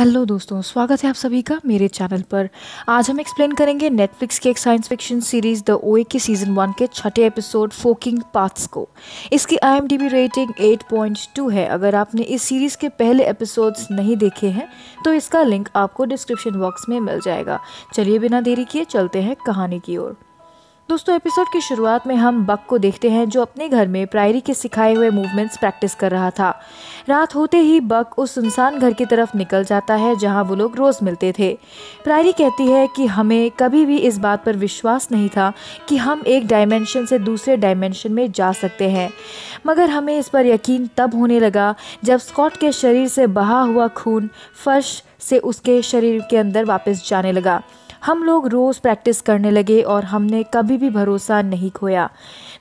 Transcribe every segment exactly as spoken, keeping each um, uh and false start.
Hello दोस्तों, स्वागत है आप सभी का मेरे चैनल पर। आज हम एक्सप्लेन करेंगे नेटफ्लिक्स की एक साइंस फिक्शन सीरीज़ द ओए के सीज़न वन के छठे एपिसोड फोकिंग पाथ्स को। इसकी आईएमडीबी रेटिंग आठ पॉइंट दो है। अगर आपने इस सीरीज़ के पहले एपिसोड्स नहीं देखे हैं तो इसका लिंक आपको डिस्क्रिप्शन बॉक्स में मिल जाएगा। चलिए बिना देरी किए चलते हैं कहानी की ओर। दोस्तों, एपिसोड की शुरुआत में हम बक को देखते हैं जो अपने घर में प्रायरी के सिखाए हुए मूवमेंट्स प्रैक्टिस कर रहा था। रात होते ही बक उस सुनसान घर की तरफ निकल जाता है जहां वो लोग रोज़ मिलते थे। प्रायरी कहती है कि हमें कभी भी इस बात पर विश्वास नहीं था कि हम एक डायमेंशन से दूसरे डायमेंशन में जा सकते हैं, मगर हमें इस पर यकीन तब होने लगा जब स्कॉट के शरीर से बहा हुआ खून फर्श से उसके शरीर के अंदर वापस जाने लगा। हम लोग रोज़ प्रैक्टिस करने लगे और हमने कभी भी भरोसा नहीं खोया।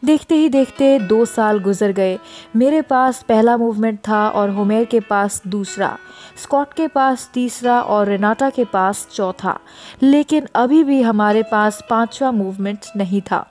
देखते ही देखते दो साल गुजर गए। मेरे पास पहला मूवमेंट था और होमेर के पास दूसरा, स्कॉट के पास तीसरा और रेनाटा के पास चौथा, लेकिन अभी भी हमारे पास पांचवा मूवमेंट नहीं था।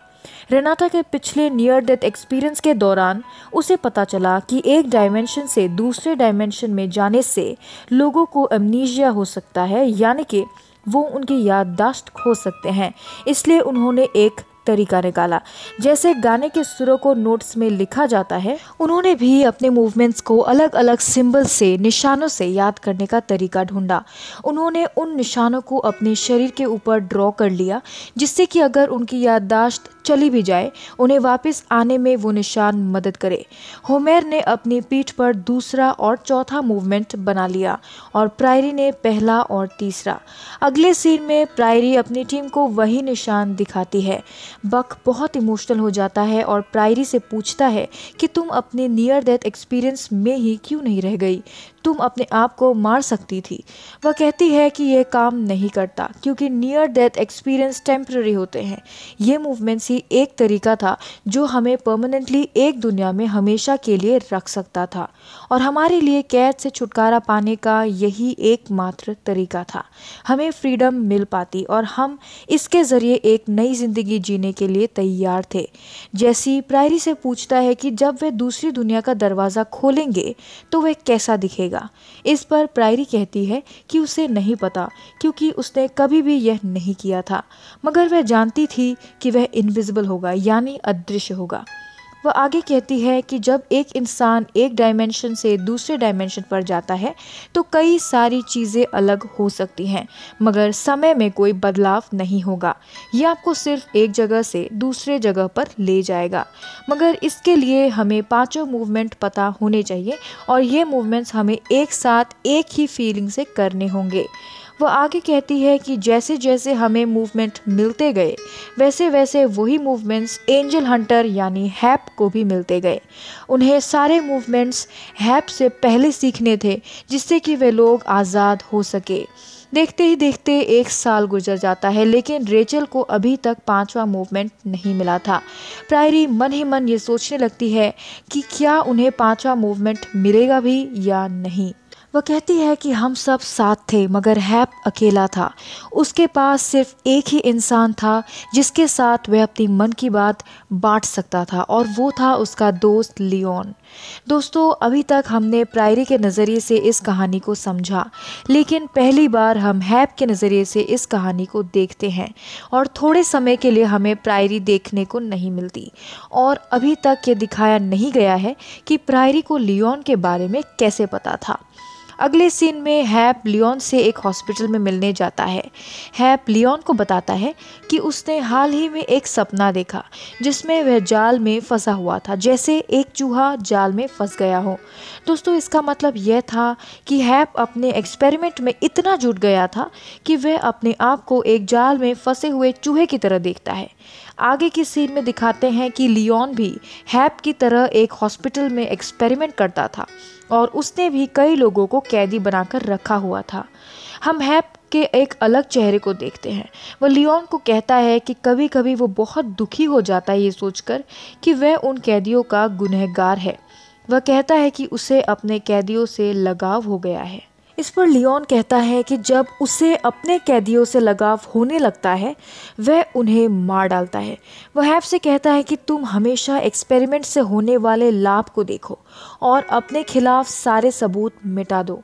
रेनाटा के पिछले नियर डेथ एक्सपीरियंस के दौरान उसे पता चला कि एक डायमेंशन से दूसरे डायमेंशन में जाने से लोगों को एमनीशिया हो सकता है, यानी कि वो उनकी याददाश्त खो सकते हैं। इसलिए उन्होंने एक तरीका निकाला। जैसे गाने के सुरों को नोट्स में लिखा जाता है, उन्होंने भी अपने मूवमेंट्स को अलग अलग सिंबल से, निशानों से याद करने का तरीका ढूंढा। उन्होंने उन निशानों को अपने शरीर के ऊपर ड्रॉ कर लिया, जिससे कि अगर उनकी याददाश्त चली भी जाए, उन्हें वापस आने में वो निशान मदद करे। होमेर ने अपनी पीठ पर दूसरा और चौथा मूवमेंट बना लिया और प्रायरी ने पहला और तीसरा। अगले सीन में प्रायरी अपनी टीम को वही निशान दिखाती है। बक बहुत इमोशनल हो जाता है और प्रायरी से पूछता है कि तुम अपने नियर डेथ एक्सपीरियंस में ही क्यों नहीं रह गई, तुम अपने आप को मार सकती थी। वह कहती है कि यह काम नहीं करता क्योंकि नियर डेथ एक्सपीरियंस टेम्पररी होते हैं। ये मूवमेंट्स ही एक तरीका था जो हमें परमानेंटली एक दुनिया में हमेशा के लिए रख सकता था और हमारे लिए कैद से छुटकारा पाने का यही एकमात्र तरीका था। हमें फ्रीडम मिल पाती और हम इसके ज़रिए एक नई जिंदगी जीने के लिए तैयार थे। जेसी प्रायरी से पूछता है कि जब वे दूसरी दुनिया का दरवाजा खोलेंगे तो वह कैसा दिखेगा। इस पर प्रायरी कहती है कि उसे नहीं पता क्योंकि उसने कभी भी यह नहीं किया था, मगर वह जानती थी कि वह इनविजिबल होगा, यानी अदृश्य होगा। वह आगे कहती है कि जब एक इंसान एक डायमेंशन से दूसरे डायमेंशन पर जाता है तो कई सारी चीज़ें अलग हो सकती हैं, मगर समय में कोई बदलाव नहीं होगा। यह आपको सिर्फ एक जगह से दूसरे जगह पर ले जाएगा, मगर इसके लिए हमें पांचों मूवमेंट पता होने चाहिए और ये मूवमेंट्स हमें एक साथ एक ही फीलिंग से करने होंगे। वह आगे कहती है कि जैसे जैसे हमें मूवमेंट मिलते गए वैसे वैसे वही मूवमेंट्स एंजल हंटर यानी हैप को भी मिलते गए। उन्हें सारे मूवमेंट्स हैप से पहले सीखने थे जिससे कि वे लोग आज़ाद हो सके। देखते ही देखते एक साल गुजर जाता है, लेकिन रेचल को अभी तक पांचवा मूवमेंट नहीं मिला था। प्रायरी मन ही मन ये सोचने लगती है कि क्या उन्हें पांचवा मूवमेंट मिलेगा भी या नहीं। वह कहती है कि हम सब साथ थे मगर हैप अकेला था। उसके पास सिर्फ एक ही इंसान था जिसके साथ वह अपनी मन की बात बांट सकता था और वो था उसका दोस्त लियोन। दोस्तों, अभी तक हमने प्रायरी के नज़रिए से इस कहानी को समझा, लेकिन पहली बार हम हैप के नज़रिए से इस कहानी को देखते हैं और थोड़े समय के लिए हमें प्रायरी देखने को नहीं मिलती और अभी तक ये दिखाया नहीं गया है कि प्रायरी को लियोन के बारे में कैसे पता था। अगले सीन में हैप लियोन से एक हॉस्पिटल में मिलने जाता है। हैप लियोन को बताता है कि उसने हाल ही में एक सपना देखा जिसमें वह जाल में फंसा हुआ था, जैसे एक चूहा जाल में फंस गया हो। दोस्तों, इसका मतलब यह था कि हैप अपने एक्सपेरिमेंट में इतना जुट गया था कि वह अपने आप को एक जाल में फंसे हुए चूहे की तरह देखता है। आगे की सीन में दिखाते हैं कि लियोन भी हैप की तरह एक हॉस्पिटल में एक्सपेरिमेंट करता था और उसने भी कई लोगों को कैदी बनाकर रखा हुआ था। हम हैप के एक अलग चेहरे को देखते हैं। वह लियोन को कहता है कि कभी कभी वो बहुत दुखी हो जाता है ये सोचकर कि वह उन कैदियों का गुनहगार है। वह कहता है कि उसे अपने कैदियों से लगाव हो गया है। इस पर लियोन कहता है कि जब उसे अपने कैदियों से लगाव होने लगता है वह उन्हें मार डालता है। वह हैप से कहता है कि तुम हमेशा एक्सपेरिमेंट से होने वाले लाभ को देखो, और अपने खिलाफ सारे सबूत मिटा दो।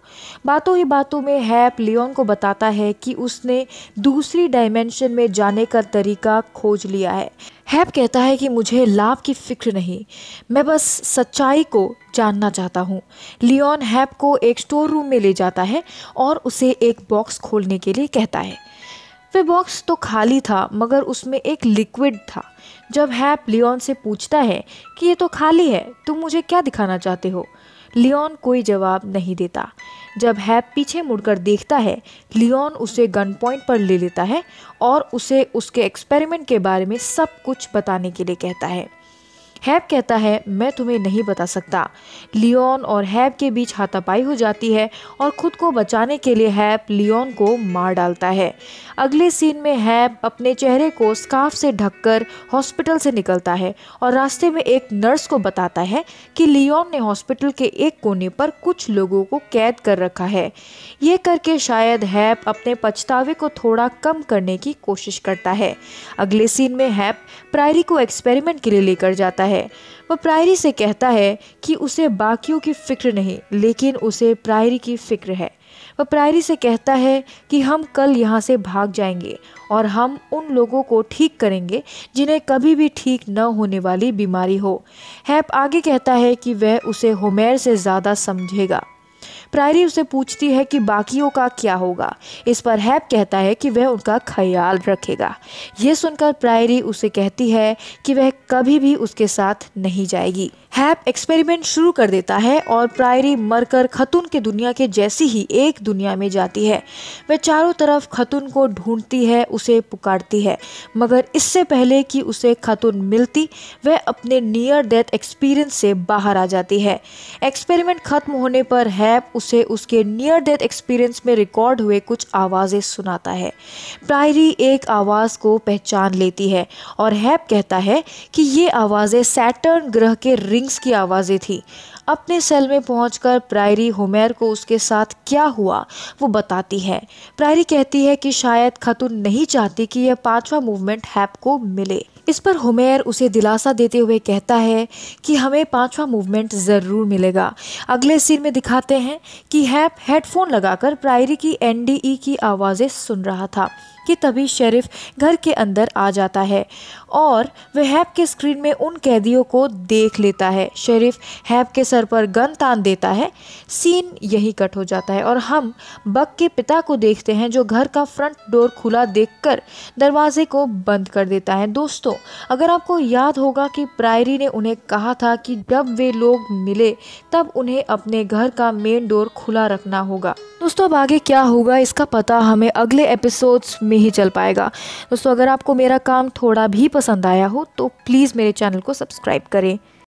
बातों ही बातों में हैप लियोन को बताता है कि उसने दूसरी डायमेंशन में जाने का तरीका खोज लिया है। हैप कहता है कि मुझे लाभ की फिक्र नहीं, मैं बस सच्चाई को जानना चाहता हूँ। लियोन हैप को एक स्टोर रूम में ले जाता है और उसे एक बॉक्स खोलने के लिए कहता है। वह बॉक्स तो खाली था मगर उसमें एक लिक्विड था। जब हैप लियोन से पूछता है कि ये तो खाली है, तुम मुझे क्या दिखाना चाहते हो, लियोन कोई जवाब नहीं देता। जब हैप पीछे मुड़कर देखता है, लियोन उसे गन पॉइंट पर ले लेता है और उसे उसके एक्सपेरिमेंट के बारे में सब कुछ बताने के लिए कहता है। हैप कहता है मैं तुम्हें नहीं बता सकता। लियोन और हैप के बीच हाथापाई हो जाती है और ख़ुद को बचाने के लिए हैप लियोन को मार डालता है। अगले सीन में हैप अपने चेहरे को स्कार्फ से ढककर हॉस्पिटल से निकलता है और रास्ते में एक नर्स को बताता है कि लियोन ने हॉस्पिटल के एक कोने पर कुछ लोगों को कैद कर रखा है। ये करके शायद हैप अपने पछतावे को थोड़ा कम करने की कोशिश करता है। अगले सीन में हैप प्रायरी को एक्सपेरिमेंट के लिए लेकर जाता है। वह प्रायरी से कहता है कि उसे बाकियों की फिक्र नहीं, लेकिन उसे प्रायरी की फिक्र है। वह प्रायरी से कहता है कि हम कल यहाँ से भाग जाएंगे और हम उन लोगों को ठीक करेंगे जिन्हें कभी भी ठीक न होने वाली बीमारी हो। हैप आगे कहता है कि वह उसे होमेर से ज़्यादा समझेगा। प्रायरी उसे पूछती है कि बाकियों का क्या होगा। इस पर हैप कहता है कि वह उनका ख्याल रखेगा। यह सुनकर प्रायरी उसे कहती है कि वह कभी भी उसके साथ नहीं जाएगी। हैप एक्सपेरिमेंट शुरू कर देता है और प्रायरी मरकर खतून के दुनिया के जैसी ही एक दुनिया में जाती है। वह चारों तरफ खतून को ढूंढती है, उसे पुकारती है, मगर इससे पहले कि उसे खतून मिलती, वह अपने नियर डेथ एक्सपीरियंस से बाहर आ जाती है। एक्सपेरिमेंट खत्म होने पर हैप उसे उसके नियर डेथ एक्सपीरियंस में रिकॉर्ड हुए कुछ आवाज़ें सुनाता है। प्रायरी एक आवाज़ को पहचान लेती है और हैप कहता है कि ये आवाज़ें सैटर्न ग्रह के रिंग्स की आवाज़ें थी। अपने सेल में पहुंचकर प्रायरी होमेर को उसके साथ क्या हुआ वो बताती है। प्रायरी कहती है कि शायद खतून नहीं चाहती कि यह पांचवा मूवमेंट हैप को मिले। इस पर होमेर उसे दिलासा देते हुए कहता है कि हमें पांचवा मूवमेंट ज़रूर मिलेगा। अगले सीन में दिखाते हैं कि हैप हेडफोन लगाकर प्रायरी की एनडीई की आवाज़ें सुन रहा था कि तभी शेरिफ घर के अंदर आ जाता है और वह हैप के स्क्रीन में उन कैदियों को देख लेता है। शेरिफ हैप के सर पर गन तान देता है। सीन यही कट हो जाता है और हम बक के पिता को देखते हैं जो घर का फ्रंट डोर खुला देखकर दरवाजे को बंद कर देता है। दोस्तों, अगर आपको याद होगा कि प्रायरी ने उन्हें कहा था कि जब वे लोग मिले तब उन्हें अपने घर का मेन डोर खुला रखना होगा। दोस्तों, अब आगे क्या होगा इसका पता हमें अगले एपिसोड्स में ही चल पाएगा। दोस्तों, अगर आपको मेरा काम थोड़ा भी पसंद आया हो तो प्लीज़ मेरे चैनल को सब्सक्राइब करें।